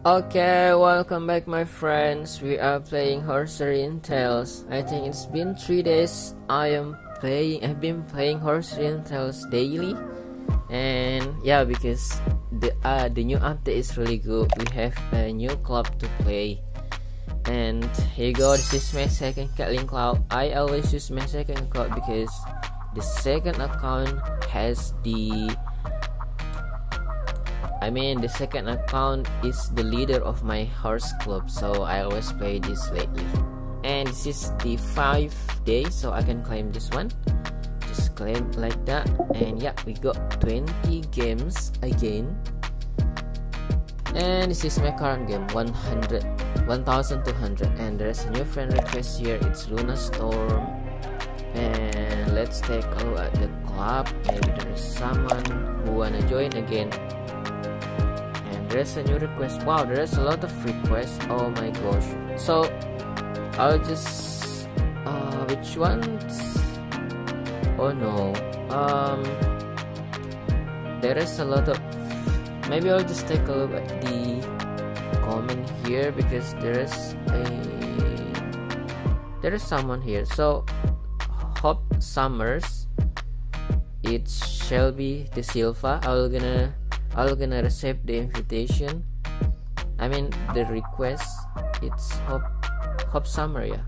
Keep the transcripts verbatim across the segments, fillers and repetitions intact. Okay, welcome back my friends, we are playing Horse Riding Tales. I think it's been three days I am playing, I've been playing Horse Riding Tales daily. And yeah, because the uh, the new update is really good, we have a new club to play. And here you go, this is my second Caitlin Cloud. I always use my second account because the second account has the I mean the second account is the leader of my horse club, so I always play this lately. And this is the five day, so I can claim this one. Just claim like that, and yeah, we got twenty games again. And this is my current game, one hundred, one thousand two hundred, and there's a new friend request here, it's Luna Storm. And let's take a look at the club, maybe there's someone who wanna join again. There's a new request. Wow, there's a lot of requests. Oh my gosh. So I'll just uh which ones? Oh no. Um there is a lot of, maybe I'll just take a look at the comment here because there's a there is someone here. So Hope Summers, it's Shelby De Silva. I'll gonna I'm gonna receive the invitation. I mean the request. It's Hope Hope Summer, yeah.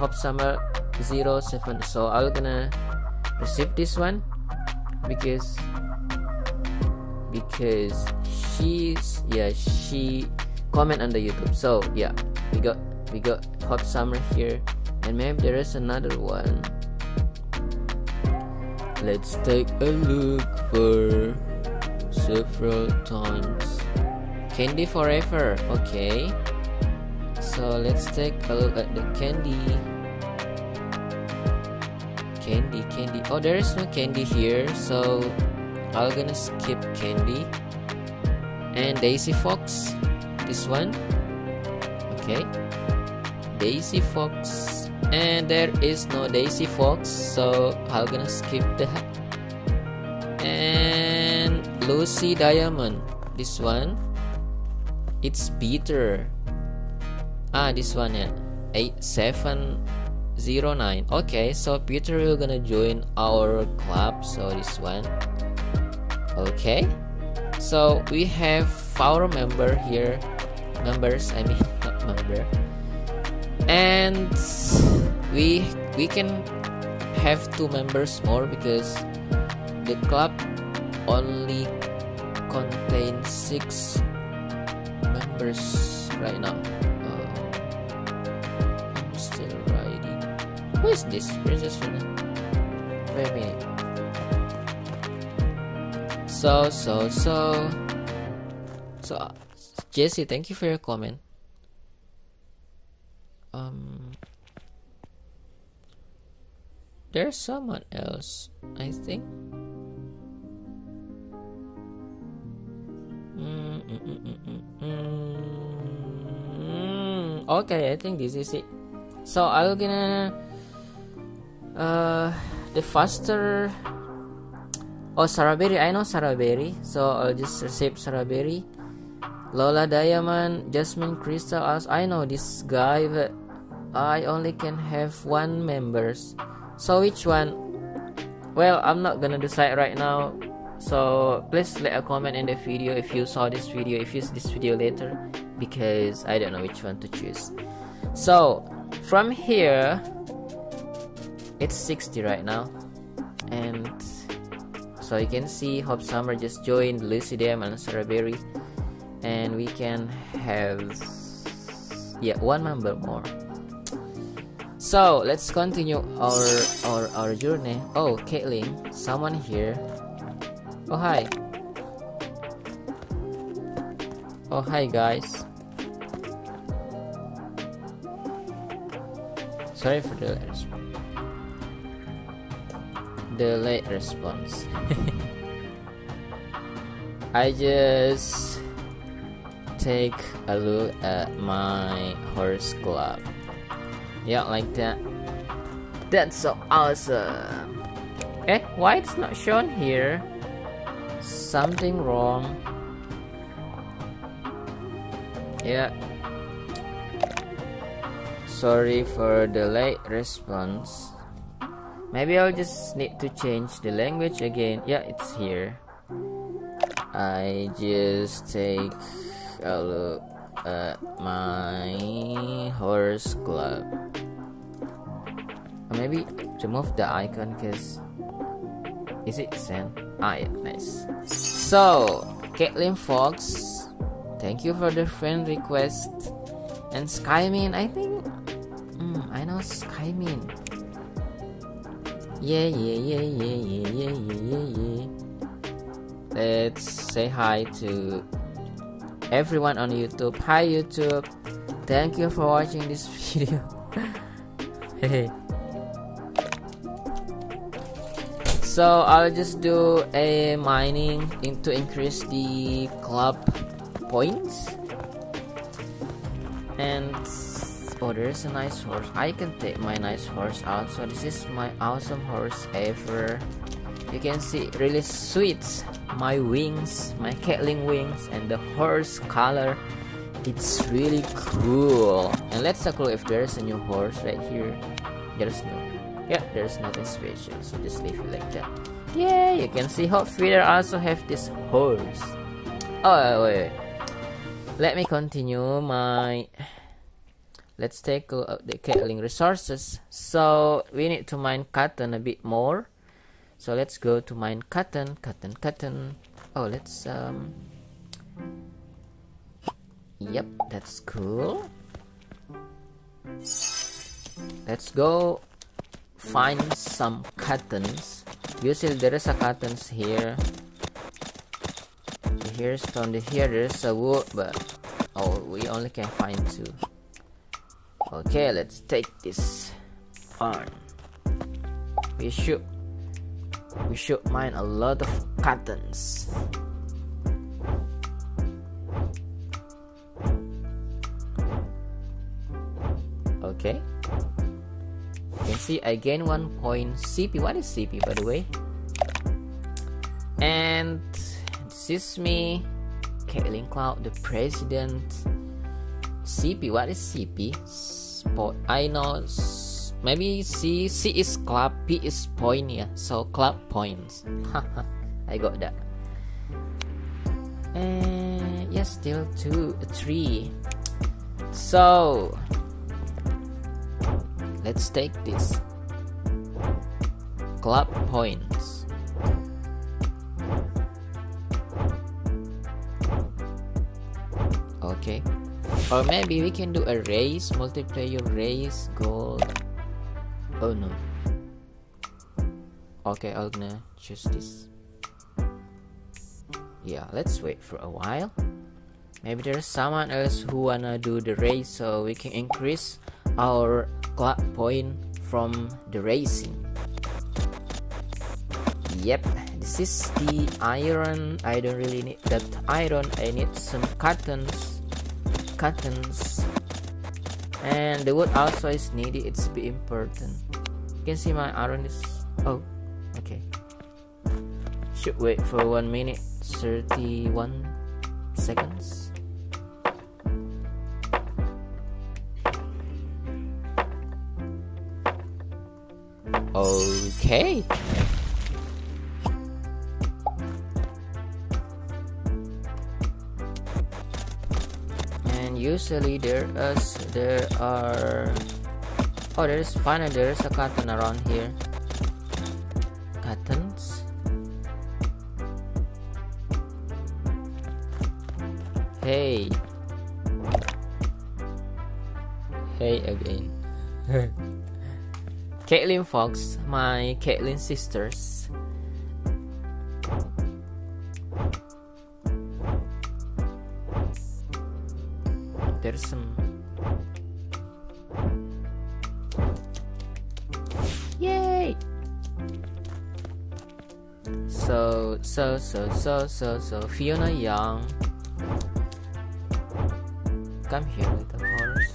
Hope Summer zero seven. So I'm gonna receive this one because because she's yeah she comment on the YouTube. So yeah, we got we got Hope Summer here, and maybe there is another one. Let's take a look for several times. Candy forever. Okay, so let's take a look at the candy. Candy, candy. Oh, there is no candy here, so I'm gonna skip candy. And Daisy Fox, this one. Okay, Daisy Fox. And there is no Daisy Fox, so I'm gonna skip that. And Lucy Diamond, this one, it's Peter. Ah, this one, yeah, eight seven zero nine. Okay, so Peter will gonna join our club. So this one, okay. So we have our member here, members. I mean, not member. And we we can have two members more because the club only contains six members right now. Uh, I'm still riding. Who is this? Princess Luna? Wait a minute. So, so, so. So, uh, Jesse, thank you for your comment. Um. There's someone else, I think. Mm, mm, mm, mm, mm, mm. Okay, I think this is it. So I'm gonna uh, the faster. Oh, Sara Berry, I know Sara Berry, so I'll just receive Sara Berry. Lola Diamond, Jasmine Crystal. I know this guy, but I only can have one members. So which one? Well, I'm not gonna decide right now. So please leave a comment in the video if you saw this video, if you see this video later, because I don't know which one to choose. So from here it's sixty right now, and so you can see Hope Summer just joined, Lucy Diamond and Sara Berry, and we can have yeah one member more. So let's continue our our our journey. Oh, Caitlin, someone here. Oh hi. Oh hi guys. Sorry for the late response. The late response. I just take a look at my horse club. Yeah, like that. That's so awesome. Eh, why it's not shown here? Something wrong. Yeah. Sorry for the late response. Maybe I'll just need to change the language again. Yeah, it's here. I just take a look at my horse club. Or maybe remove the icon because... Is it sent? Ah, yeah, nice. So, Caitlin Fox, thank you for the friend request. And Skymin, I think... Mm, I know Skymin. Yeah, yeah, yeah, yeah, yeah, yeah, yeah, yeah. Let's say hi to everyone on YouTube. Hi, YouTube. Thank you for watching this video. Hey. So I'll just do a mining in to increase the club points. And oh, there's a nice horse. I can take my nice horse out. So this is my awesome horse ever. You can see really sweet. My wings, my Caitlin wings, and the horse color. It's really cool. And let's take a look if there's a new horse right here. There's no. Yeah, there's nothing special, so just leave it like that. Yeah, you can see Hope Feeder also have this horse. Oh wait, wait, let me continue my. Let's take a look at the Caitlin resources. So we need to mine cotton a bit more. So let's go to mine cotton, cotton, cotton. Oh, let's um. Yep, that's cool. Let's go. Find some cottons. Usually there is a cottons here. Here's down here. There's a wood, but oh, we only can find two. Okay, let's take this on. We should we should mine a lot of cottons. Okay. You can see I gain one point C P. What is C P, by the way? And this is me, Caitlin Cloud, the president. C P. What is C P? Spot. I know. Maybe C C is club, P is point. Yeah. So club points. I got that. And yes, yeah, still two, three. So. Let's take this club points. Okay, or maybe we can do a race, multiplayer race gold. Oh no. Okay, I'm gonna choose this. Yeah, let's wait for a while. Maybe there's someone else who wanna do the race, so we can increase our club point from the racing. Yep, this is the iron. I don't really need that iron. I need some cottons, cottons, and the wood also is needed. It's a bit important. You can see my iron is. Oh, okay. Should wait for one minute thirty-one seconds. Okay. And usually there is there are oh there is finally there is a cotton around here. Cottons. Hey. Hey again. Caitlin Fox, my Caitlin sisters. There's some. Yay! So, so, so, so, so, so, Fiona Young. Come here, little horse.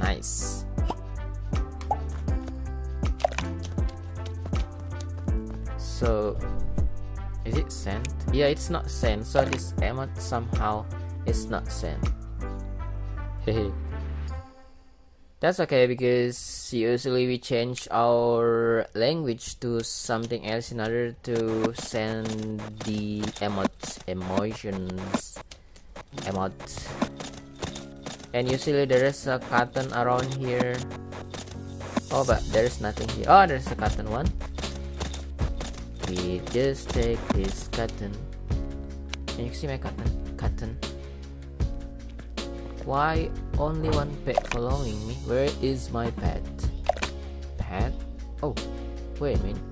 Nice. So Is it sent? Yeah, it's not sent, so this emote somehow is not sent. Hehe. That's okay, because usually we change our language to something else in order to send the emotes, emotions, emotes. And usually there is a cotton around here. Oh, but there's nothing here. Oh, there's a cotton one. We just take this cotton. Can you see my cotton? Cotton. Why only one pet following me? Where is my pet? Pet? Oh, wait a minute.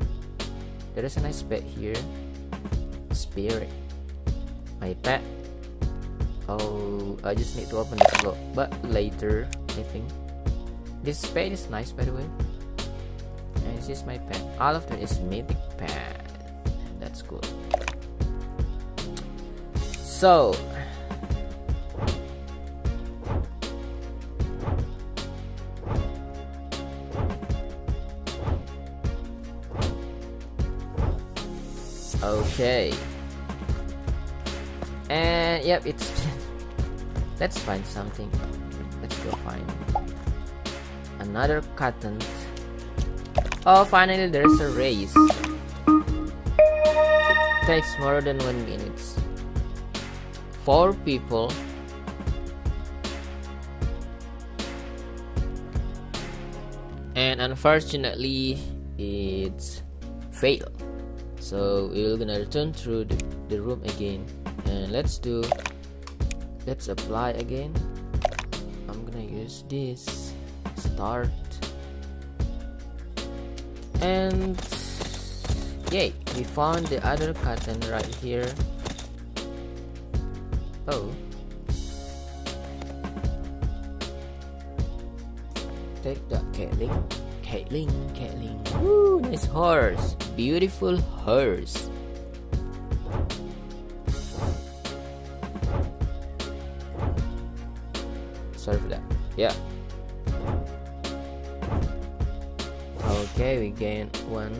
There is a nice pet here. Spirit. My pet. Oh, I just need to open this lock. But later, I think. This pet is nice, by the way. And this is my pet. All of them is mythic pet. That's cool. So. Okay, and yep, it's let's find something. Let's go find another cotton. Oh, finally there's a race. It takes more than one minute. Four people. And unfortunately, it's failed. So we're gonna return through the, the room again, and let's do let's apply again. I'm gonna use this start, and yay, we found the other cotton right here. Oh, take that, Caitlin. Caitlin, Caitlin. Woo, nice horse. Beautiful horse. Sorry for that. Yeah. Okay, we gain one.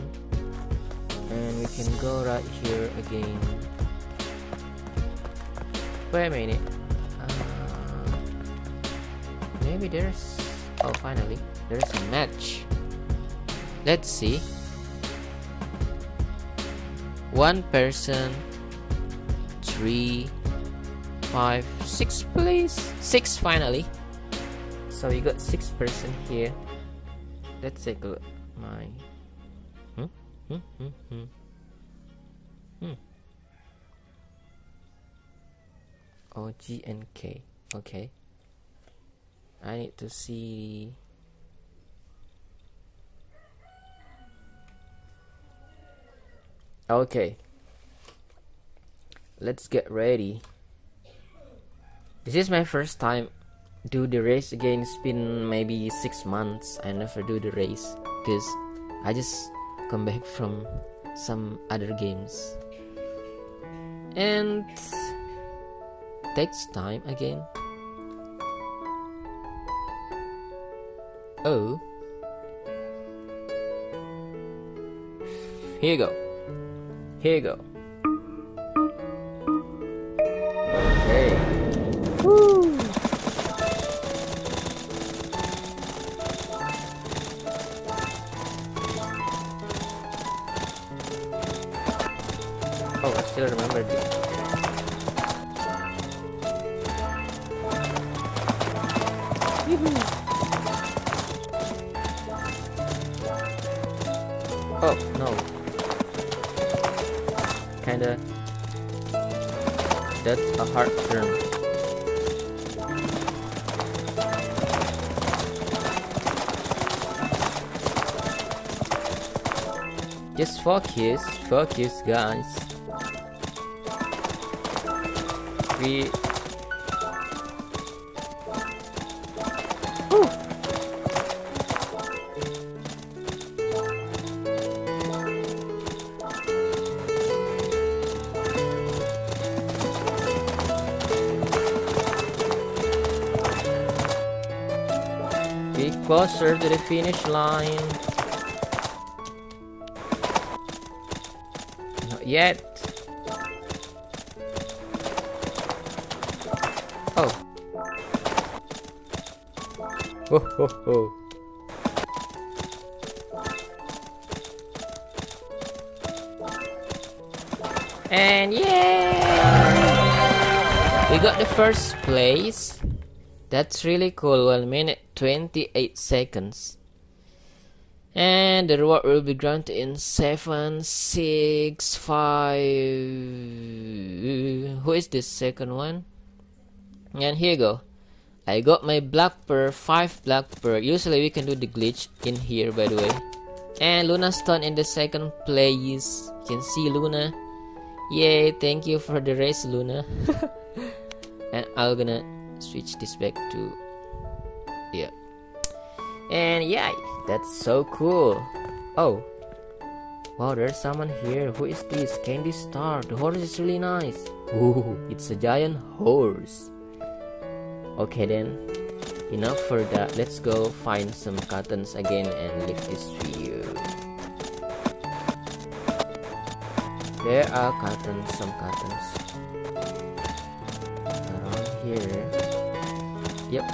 And we can go right here again. Wait a minute. Uh, maybe there's... Oh, finally. There's a match. Let's see. One person, three, five, six, please. Six finally. So we got six person here. Let's take a look. My. Hmm? Hmm? Hmm? Hmm? Hmm. Oh, G and K. Okay. I need to see. Okay, let's get ready. This is my first time do the race again. It's been maybe six months. I never do the race because I just come back from some other games, and takes time again. Oh, here you go. Here you go. Okay. Woo. Oh, I still remember this. Oh, no. Kinda, that's a hard turn. Just focus, focus, guys. We. Ooh. Closer to the finish line. Not yet. Oh. Ho ho ho. And yeah, we got the first place. That's really cool. one minute twenty-eight seconds. And the reward will be granted in seven, six, five. Who is this second one? And here you go. I got my black pearl, five black pearl. Usually we can do the glitch in here, by the way. And Luna Stone in the second place. You can see Luna. Yay, thank you for the race, Luna. And I'm gonna switch this back to... yeah. And yeah, that's so cool. Oh. Wow, there's someone here. Who is this? Candy Star. The horse is really nice. Ooh, it's a giant horse. Okay then, enough for that. Let's go find some cottons again and leave this view. There are cottons, some cottons around here. Yep,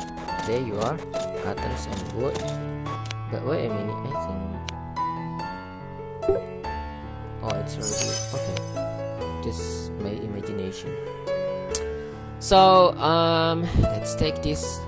there you are. Cottons and wood. But wait a minute, I think. Oh, it's already okay. Just my imagination. So um, let's take this. And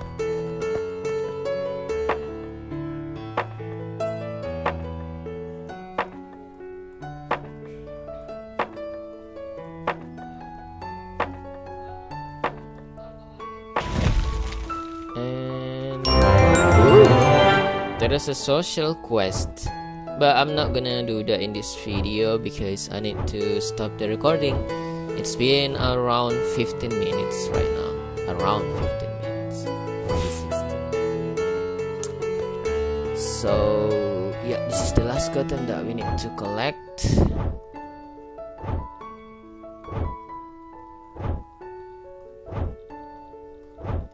there is a social quest, but I'm not gonna do that in this video because I need to stop the recording. It's been around fifteen minutes right now. Around fifteen minutes. sixteen. So, yeah, this is the last cotton that we need to collect.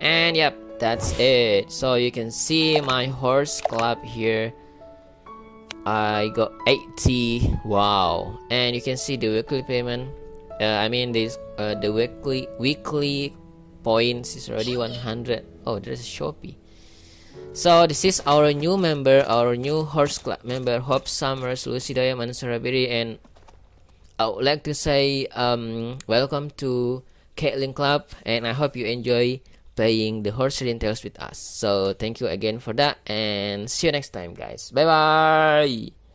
And, yep, that's it. So, you can see my horse club here. I got eighty. Wow. And you can see the weekly payment. Uh, I mean, this uh, the weekly weekly points is already one hundred. Oh, there's a Shopee. So this is our new member, our new horse club member, Hope Summers, Lucy Diamond, Sara Berry, and I would like to say um, welcome to Caitlin Club, and I hope you enjoy playing the Horse Riding Tales with us. So thank you again for that, and see you next time, guys. Bye bye.